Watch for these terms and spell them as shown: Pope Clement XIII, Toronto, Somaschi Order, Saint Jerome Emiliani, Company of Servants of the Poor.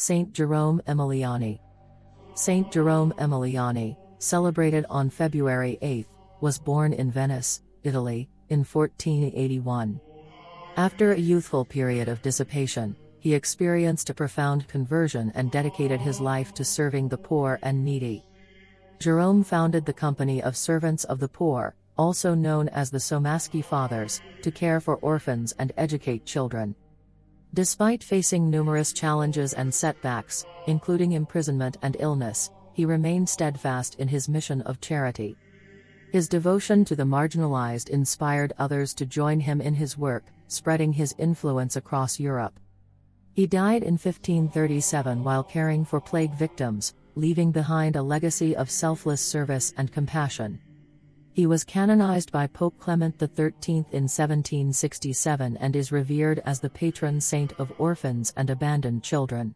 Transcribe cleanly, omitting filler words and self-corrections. Saint Jerome Emiliani. Saint Jerome Emiliani, celebrated on February 8, was born in Venice, Italy, in 1481. After a youthful period of dissipation, he experienced a profound conversion and dedicated his life to serving the poor and needy. Jerome founded the Company of Servants of the Poor, also known as the Somaschi Fathers, to care for orphans and educate children. Despite facing numerous challenges and setbacks, including imprisonment and illness, he remained steadfast in his mission of charity. His devotion to the marginalized inspired others to join him in his work, spreading his influence across Europe. He died in 1537 while caring for plague victims, leaving behind a legacy of selfless service and compassion. He was canonized by Pope Clement XIII in 1767 and is revered as the patron saint of orphans and abandoned children.